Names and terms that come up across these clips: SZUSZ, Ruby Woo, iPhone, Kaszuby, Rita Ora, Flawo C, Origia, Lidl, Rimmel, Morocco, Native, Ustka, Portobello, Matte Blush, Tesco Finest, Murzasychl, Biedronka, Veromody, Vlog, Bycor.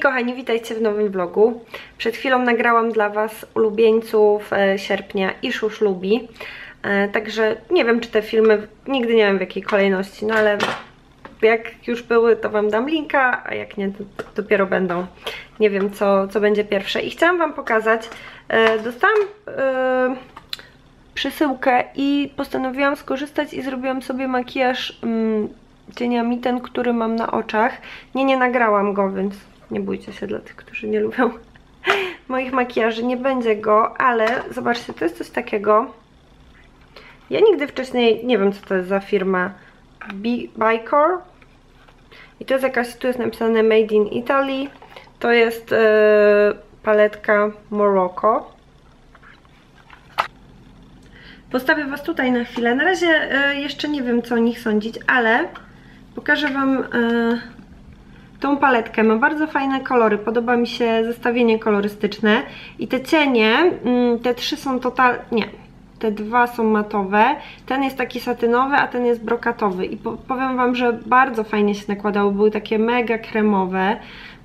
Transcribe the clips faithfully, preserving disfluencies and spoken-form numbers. Hej kochani, witajcie w nowym vlogu. Przed chwilą nagrałam dla Was ulubieńców sierpnia i szuszlubi. Także nie wiem, czy te filmy, nigdy nie wiem w jakiej kolejności, no ale jak już były, to Wam dam linka, a jak nie, to dopiero będą. Nie wiem, co, co będzie pierwsze. I chciałam Wam pokazać, dostałam yy, przesyłkę i postanowiłam skorzystać i zrobiłam sobie makijaż yy, cieniami, ten, który mam na oczach. Nie, nie nagrałam go, więc nie bójcie się dla tych, którzy nie lubią moich makijaży, nie będzie go, ale zobaczcie, to jest coś takiego. Ja nigdy wcześniej, nie wiem co to jest za firma, Bycor. I to jest jakaś, tu jest napisane Made in Italy. To jest yy, paletka Morocco. Postawię Was tutaj na chwilę. Na razie yy, jeszcze nie wiem, co o nich sądzić, ale pokażę Wam yy, tą paletkę. Ma bardzo fajne kolory, podoba mi się zestawienie kolorystyczne i te cienie, yy, te trzy są totalnie, nie, te dwa są matowe, ten jest taki satynowy, a ten jest brokatowy i po powiem Wam, że bardzo fajnie się nakładało, były takie mega kremowe,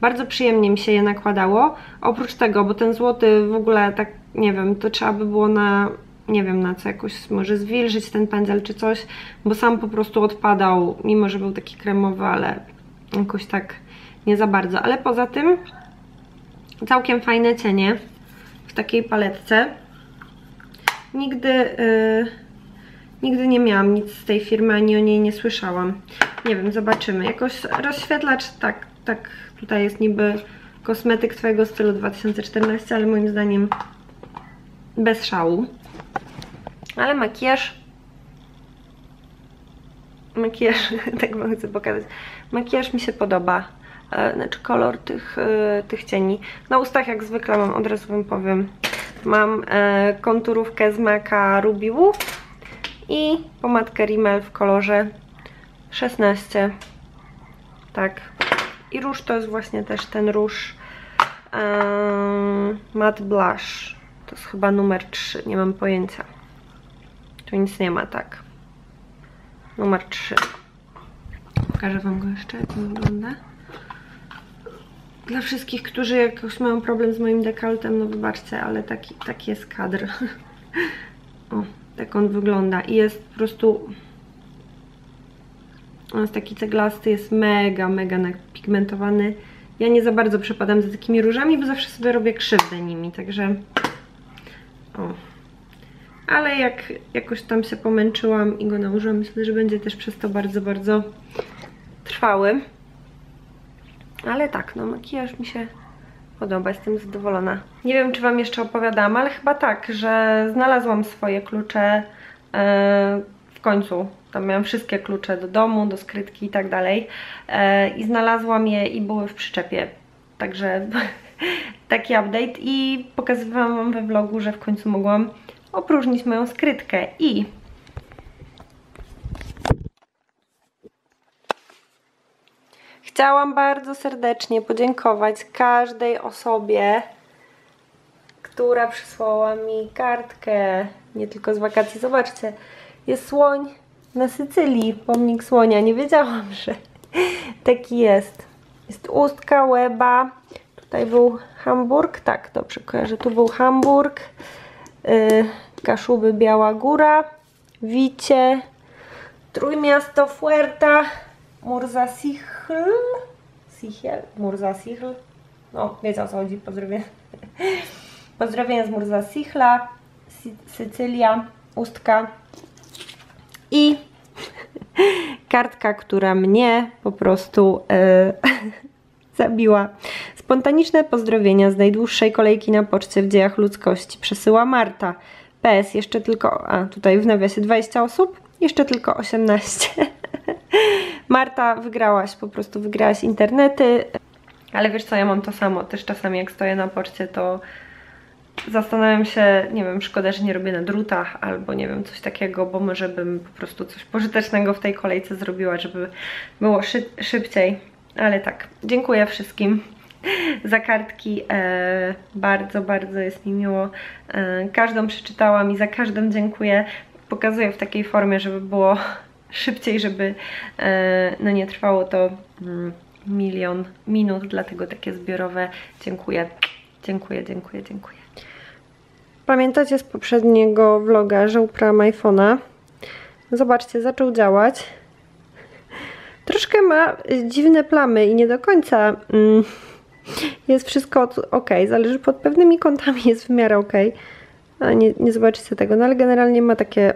bardzo przyjemnie mi się je nakładało, oprócz tego, bo ten złoty w ogóle tak, nie wiem, to trzeba by było na... nie wiem na co, jakoś może zwilżyć ten pędzel czy coś, bo sam po prostu odpadał, mimo że był taki kremowy, ale jakoś tak nie za bardzo. Ale poza tym całkiem fajne cienie w takiej paletce. Nigdy, yy, nigdy nie miałam nic z tej firmy, ani o niej nie słyszałam. Nie wiem, zobaczymy. Jakoś rozświetlacz, tak, tak tutaj jest niby kosmetyk Twojego stylu dwa tysiące czternaście, ale moim zdaniem bez szału. Ale makijaż, makijaż, tak wam chcę pokazać, makijaż mi się podoba, znaczy kolor tych, tych cieni. Na ustach jak zwykle mam, od razu wam powiem, mam konturówkę z maka Ruby Woo i pomadkę Rimmel w kolorze szesnaście, tak. I róż to jest właśnie też ten róż um, Matte Blush, to jest chyba numer trzy, nie mam pojęcia. Tu nic nie ma, tak. Numer trzy. Pokażę Wam go jeszcze, jak on wygląda. Dla wszystkich, którzy jakoś mają problem z moim dekoltem, no wybaczcie, ale taki, taki jest kadr. O, tak on wygląda. I jest po prostu... On jest taki ceglasty, jest mega, mega napigmentowany. Ja nie za bardzo przepadam za takimi różami, bo zawsze sobie robię krzywdę nimi, także... O... Ale jak jakoś tam się pomęczyłam i go nałożyłam, myślę, że będzie też przez to bardzo, bardzo trwały. Ale tak, no makijaż mi się podoba, jestem zadowolona. Nie wiem, czy Wam jeszcze opowiadałam, ale chyba tak, że znalazłam swoje klucze yy, w końcu. Tam miałam wszystkie klucze do domu, do skrytki i tak dalej. I znalazłam je i były w przyczepie. Także taki update i pokazywałam Wam we vlogu, że w końcu mogłam opróżnić moją skrytkę i chciałam bardzo serdecznie podziękować każdej osobie, która przysłała mi kartkę, nie tylko z wakacji. Zobaczcie, jest słoń na Sycylii, pomnik słonia, nie wiedziałam, że taki jest. Jest ustka, łeba, tutaj był Hamburg, tak, dobrze kojarzę, tu był Hamburg, Kaszuby, Biała Góra, Wicie, Trójmiasto, Fuerta, Murzasychl, Sichel, Murzasychl, no wiecie o co chodzi, pozdrowienia, pozdrowienia z Murzasychla, Sy Sycylia, Ustka i kartka, która mnie po prostu yy, zabiła. Spontaniczne pozdrowienia z najdłuższej kolejki na poczcie w dziejach ludzkości przesyła Marta. P S jeszcze tylko, a tutaj w nawiasie dwadzieścia osób, jeszcze tylko osiemnaście. Marta, wygrałaś, po prostu wygrałaś internety. Ale wiesz co, ja mam to samo, też czasami jak stoję na poczcie, to zastanawiam się, nie wiem, szkoda, że nie robię na drutach albo nie wiem, coś takiego, bo może bym po prostu coś pożytecznego w tej kolejce zrobiła, żeby było szy szybciej. Ale tak, dziękuję wszystkim za kartki, e, bardzo, bardzo jest mi miło, e, każdą przeczytałam i za każdą dziękuję, pokazuję w takiej formie, żeby było szybciej, żeby e, no nie trwało to mm, milion minut, dlatego takie zbiorowe dziękuję, dziękuję, dziękuję, dziękuję. Pamiętacie z poprzedniego vloga, że uprałam iPhone'a? Zobaczcie, zaczął działać. Troszkę ma dziwne plamy i nie do końca mm, jest wszystko ok, zależy, pod pewnymi kątami jest w miarę ok. A nie, nie zobaczycie tego, no ale generalnie ma takie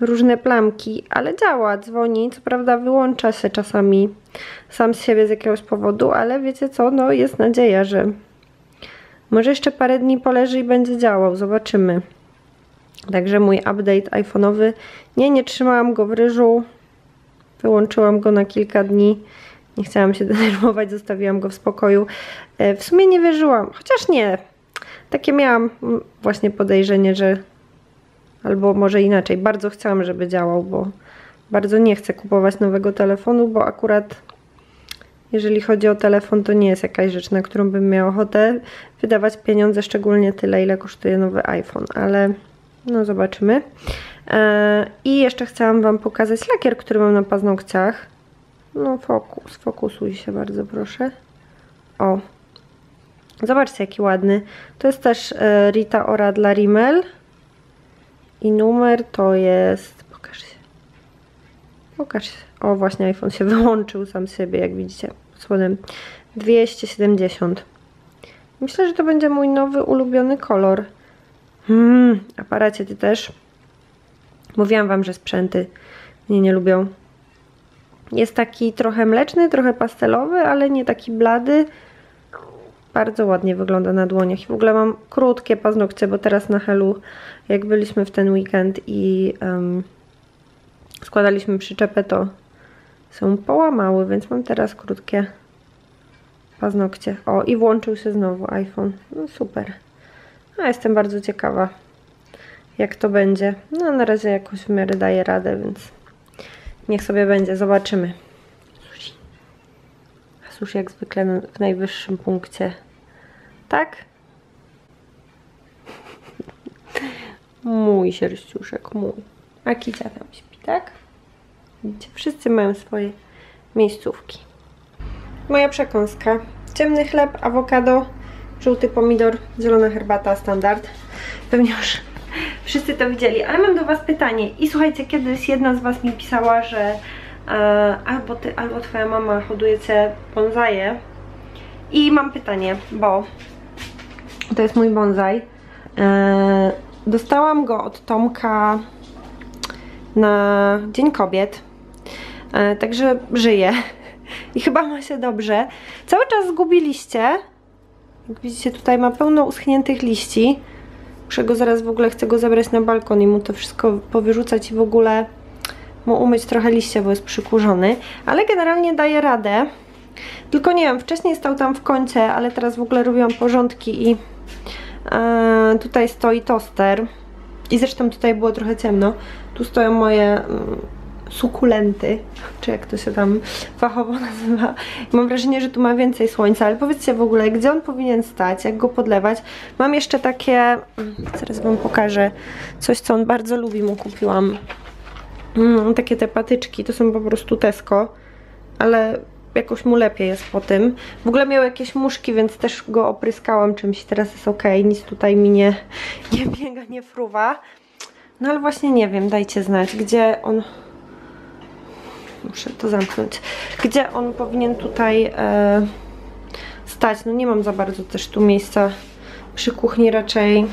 różne plamki, ale działa, dzwoni, co prawda wyłącza się czasami sam z siebie z jakiegoś powodu, ale wiecie co, no jest nadzieja, że może jeszcze parę dni poleży i będzie działał, zobaczymy. Także mój update iPhone'owy, nie, nie trzymałam go w ryżu, wyłączyłam go na kilka dni, nie chciałam się denerwować, zostawiłam go w spokoju. W sumie nie wierzyłam, chociaż nie, takie miałam właśnie podejrzenie, że albo może inaczej, bardzo chciałam, żeby działał, bo bardzo nie chcę kupować nowego telefonu, bo akurat jeżeli chodzi o telefon, to nie jest jakaś rzecz, na którą bym miała ochotę wydawać pieniądze, szczególnie tyle, ile kosztuje nowy iPhone, ale no zobaczymy. Eee, I jeszcze chciałam wam pokazać lakier, który mam na paznokciach. No fokus, fokusuj się bardzo proszę. O, zobaczcie jaki ładny. To jest też e, Rita Ora dla Rimmel. I numer to jest... Pokaż się. Pokaż się. O, właśnie iPhone się wyłączył sam z siebie, jak widzicie. Słodem. dwieście siedemdziesiąt. Myślę, że to będzie mój nowy, ulubiony kolor. Hmm, aparacie ty też. Mówiłam wam, że sprzęty mnie nie lubią. Jest taki trochę mleczny, trochę pastelowy, ale nie taki blady. Bardzo ładnie wygląda na dłoniach i w ogóle mam krótkie paznokcie, bo teraz na helu, jak byliśmy w ten weekend i um, składaliśmy przyczepę, to są połamały, więc mam teraz krótkie paznokcie. O, i włączył się znowu iPhone. No super. A jestem bardzo ciekawa, jak to będzie. No na razie jakoś w miarę daję radę, więc niech sobie będzie, zobaczymy. Już jak zwykle w najwyższym punkcie. Tak? Mój sierściuszek, mój. A Kicia tam śpi, tak? Widzicie, wszyscy mają swoje miejscówki. Moja przekąska. Ciemny chleb, awokado, żółty pomidor, zielona herbata, standard. Pewnie już wszyscy to widzieli, ale mam do was pytanie. I słuchajcie, kiedyś jedna z was mi pisała, że albo ty, albo twoja mama hodujecie bonsaje. I mam pytanie, bo to jest mój bonsaj. Dostałam go od Tomka na Dzień Kobiet, także żyje i chyba ma się dobrze. Cały czas zgubiliście, jak widzicie tutaj ma pełno uschniętych liści. Muszę go zaraz w ogóle, chcę go zabrać na balkon i mu to wszystko powyrzucać i w ogóle mu umyć trochę liście, bo jest przykurzony, ale generalnie daje radę. Tylko nie wiem, wcześniej stał tam w kącie, ale teraz w ogóle robiłam porządki i yy, tutaj stoi toster i zresztą tutaj było trochę ciemno. Tu stoją moje yy, sukulenty, czy jak to się tam fachowo nazywa. I mam wrażenie, że tu ma więcej słońca, ale powiedzcie w ogóle, gdzie on powinien stać, jak go podlewać. Mam jeszcze takie, zaraz wam pokażę, coś co on bardzo lubi, mu kupiłam. Mm, takie te patyczki, to są po prostu Tesco, ale jakoś mu lepiej jest po tym. W ogóle miał jakieś muszki, więc też go opryskałam czymś, teraz jest ok, nic tutaj mi nie, nie biega, nie fruwa. No ale właśnie nie wiem, dajcie znać, gdzie on... Muszę to zamknąć. Gdzie on powinien tutaj e, stać? No nie mam za bardzo też tu miejsca przy kuchni raczej...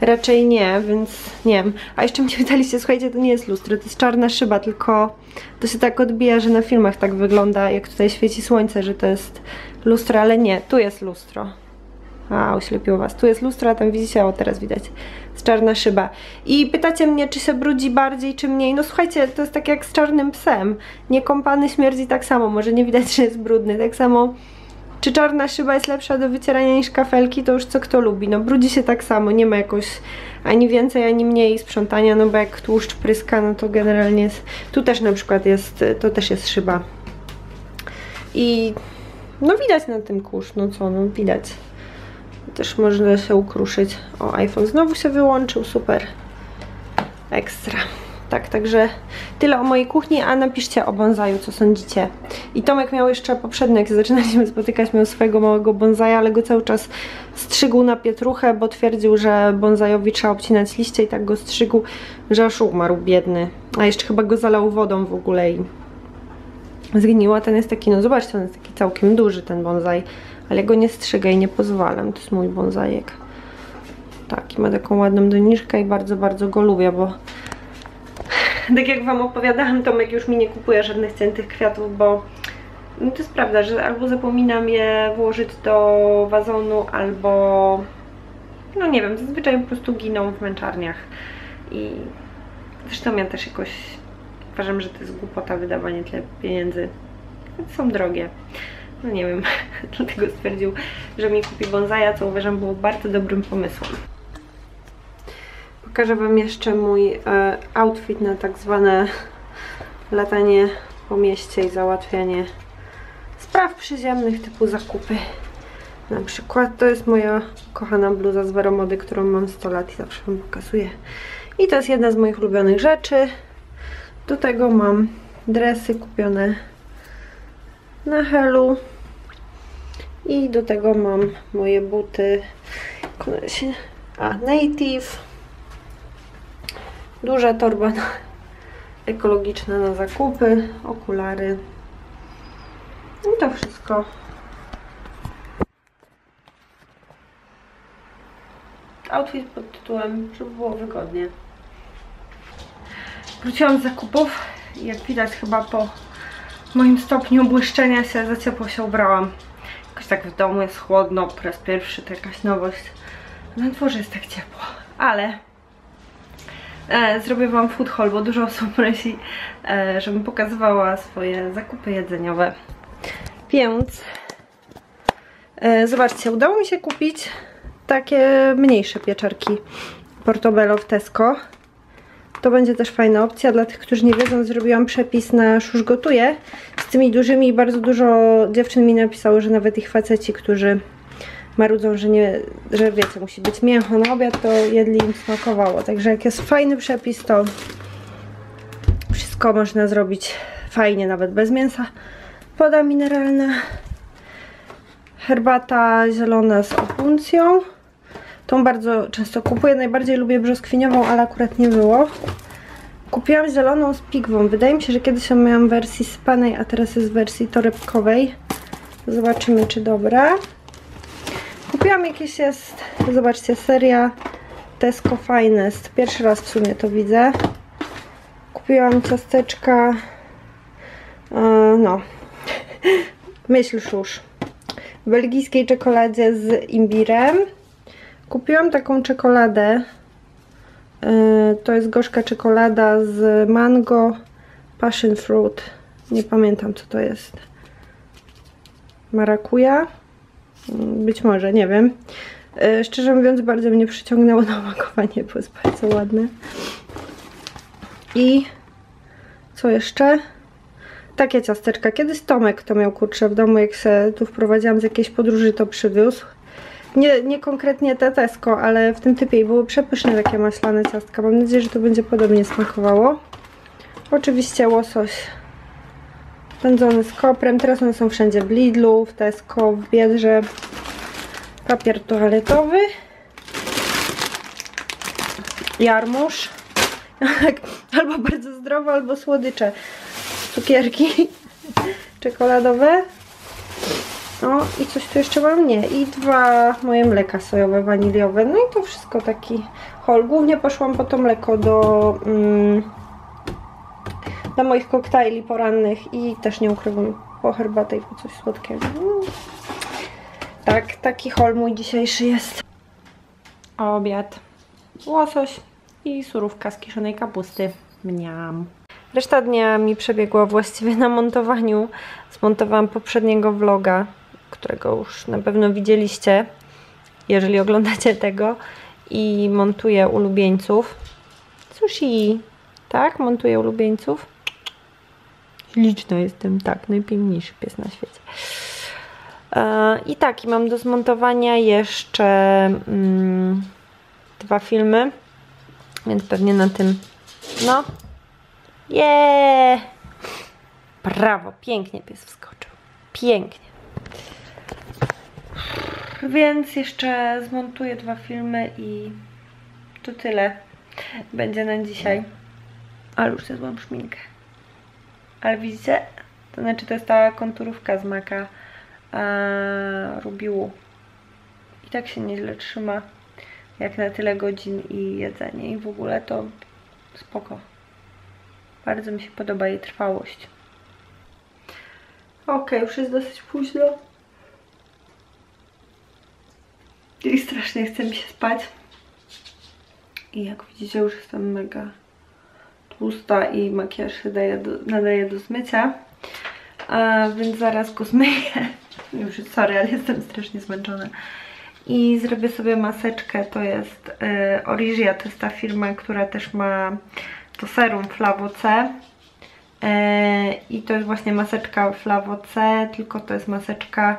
Raczej nie, więc nie wiem. A jeszcze mnie pytaliście, słuchajcie, to nie jest lustro, to jest czarna szyba, tylko to się tak odbija, że na filmach tak wygląda, jak tutaj świeci słońce, że to jest lustro, ale nie, tu jest lustro. A, oślepiło was. Tu jest lustro, a tam widzicie, o teraz widać, jest czarna szyba. I pytacie mnie, czy się brudzi bardziej, czy mniej. No słuchajcie, to jest tak jak z czarnym psem. Niekąpany śmierdzi tak samo, może nie widać, że jest brudny, tak samo... Czy czarna szyba jest lepsza do wycierania niż kafelki, to już co kto lubi. No brudzi się tak samo, nie ma jakoś ani więcej, ani mniej sprzątania, no bo jak tłuszcz pryska, no to generalnie jest... Tu też na przykład jest, to też jest szyba. I no widać na tym kurz, no co, no widać. Też można się ukruszyć. O, iPhone znowu się wyłączył, super. Ekstra. Tak, także tyle o mojej kuchni, a napiszcie o bonsaju, co sądzicie. I Tomek miał jeszcze poprzednio, jak się zaczynaliśmy spotykać, miał swojego małego bonsaja, ale go cały czas strzygł na pietruchę, bo twierdził, że bonsajowi trzeba obcinać liście i tak go strzygł, że aż umarł biedny. A jeszcze chyba go zalał wodą w ogóle i zgniła. Ten jest taki, no zobaczcie, on jest taki całkiem duży, ten bonsaj, ale ja go nie strzygę i nie pozwalam, to jest mój bonsajek. Tak, i ma taką ładną doniczkę i bardzo, bardzo go lubię, bo tak jak wam opowiadałam, Tomek już mi nie kupuje żadnych ciętych kwiatów, bo no to jest prawda, że albo zapominam je włożyć do wazonu, albo no nie wiem, zazwyczaj po prostu giną w męczarniach. I zresztą ja też jakoś uważam, że to jest głupota wydawanie tyle pieniędzy, są drogie. No nie wiem, dlatego stwierdził, że mi kupi bonsaja, co uważam było bardzo dobrym pomysłem. Pokażę wam jeszcze mój e, outfit na tak zwane latanie po mieście i załatwianie spraw przyziemnych typu zakupy. Na przykład to jest moja kochana bluza z Veromody, którą mam sto lat i zawsze wam pokazuję. I to jest jedna z moich ulubionych rzeczy. Do tego mam dresy kupione na Helu. I do tego mam moje buty. A, Native. Duża torba na, ekologiczna na zakupy. Okulary. I to wszystko. Outfit pod tytułem, żeby było wygodnie. Wróciłam z zakupów i jak widać chyba po moim stopniu błyszczenia się za ciepło się ubrałam. Jakoś tak w domu jest chłodno, po raz pierwszy to jakaś nowość. Na dworze jest tak ciepło, ale e, zrobię wam food haul, bo dużo osób prosi, e, żebym pokazywała swoje zakupy jedzeniowe. Więc e, zobaczcie, udało mi się kupić takie mniejsze pieczarki Portobello w Tesco. To będzie też fajna opcja. Dla tych, którzy nie wiedzą, zrobiłam przepis na SZUSZ gotuje z tymi dużymi i bardzo dużo dziewczyn mi napisało, że nawet ich faceci, którzy marudzą, że, nie, że wiecie, musi być mięcho na obiad, to jedli im smakowało. Także jak jest fajny przepis, to wszystko można zrobić fajnie, nawet bez mięsa. Woda mineralna, herbata zielona z opuncją. Tą bardzo często kupuję, najbardziej lubię brzoskwiniową, ale akurat nie było. Kupiłam zieloną z pigwą. Wydaje mi się, że kiedyś ją miałam w wersji spanej, a teraz jest w wersji torebkowej. Zobaczymy, czy dobra. Kupiłam jakieś jest, zobaczcie, seria Tesco Finest. Pierwszy raz w sumie to widzę. Kupiłam ciasteczka, yy, no, myśl SZUSZ, w belgijskiej czekoladzie z imbirem. Kupiłam taką czekoladę, yy, to jest gorzka czekolada z mango, passion fruit, nie pamiętam co to jest, marakuja, być może, nie wiem. Yy, szczerze mówiąc bardzo mnie przyciągnęło na opakowanie, bo jest bardzo ładne. I co jeszcze? Takie ciasteczka, kiedyś Tomek to miał, kurczę, w domu, jak się tu wprowadziłam z jakiejś podróży, to przywiózł. Nie, nie konkretnie te Tesco, ale w tym typie i były przepyszne takie maślane ciastka. Mam nadzieję, że to będzie podobnie smakowało. Oczywiście łosoś pędzony z koprem. Teraz one są wszędzie w Lidlu, w Tesco, w Biedrze. Papier toaletowy. Jarmuż. Albo bardzo zdrowe, albo słodycze. Cukierki czekoladowe. No i coś tu jeszcze mam, nie, i dwa moje mleka sojowe, waniliowe, no i to wszystko taki haul. Głównie poszłam po to mleko do, mm, do moich koktajli porannych i też nie ukrywam, po herbatę i po coś słodkiego. No. Tak, taki haul mój dzisiejszy jest. Obiad. Łosoś i surówka z kiszonej kapusty. Mniam. Reszta dnia mi przebiegła właściwie na montowaniu. Zmontowałam poprzedniego vloga, którego już na pewno widzieliście, jeżeli oglądacie tego, i montuję ulubieńców. Sushi, tak? Montuję ulubieńców. Liczna jestem, tak, najpiękniejszy pies na świecie. I tak, i mam do zmontowania jeszcze mm, dwa filmy, więc pewnie na tym, no, Jeee! Brawo, pięknie pies wskoczył. Pięknie. Więc jeszcze zmontuję dwa filmy i to tyle będzie na dzisiaj. Ale już sobie złam szminkę. Ale widzicie? To znaczy to jest ta konturówka z Maca Ruby Woo. I tak się nieźle trzyma. Jak na tyle godzin i jedzenie. I w ogóle to spoko. Bardzo mi się podoba jej trwałość. Ok, już jest dosyć późno. I strasznie chce mi się spać. I jak widzicie, już jestem mega tłusta i makijaż się daje do, nadaje do zmycia. A, więc zaraz go zmyję. Już, sorry, ale jestem strasznie zmęczona. I zrobię sobie maseczkę. To jest y, Origia. To jest ta firma, która też ma to serum Flawo C. Yy, I to jest właśnie maseczka Flawo C, tylko to jest maseczka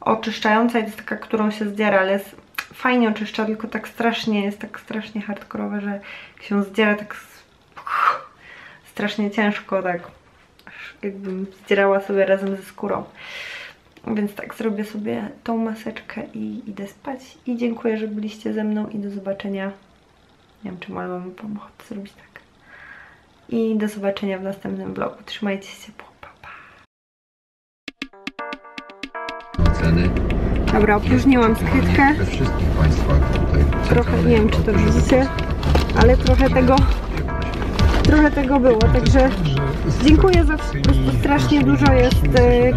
oczyszczająca i to jest taka, którą się zdziera, ale jest fajnie oczyszcza, tylko tak strasznie, jest tak strasznie hardkorowe, że się zdziera tak uff, strasznie ciężko, tak jakbym zdzierała sobie razem ze skórą. Więc tak, zrobię sobie tą maseczkę i idę spać. I dziękuję, że byliście ze mną i do zobaczenia. Nie wiem, czy mam pomóc zrobić tak. I do zobaczenia w następnym vlogu. Trzymajcie się, pa, pa. Dobra, opóźniłam skrytkę. Trochę, nie wiem, czy to widzicie, ale trochę tego, trochę tego było. Także dziękuję za strasznie dużo jest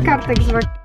kartek z wakacje.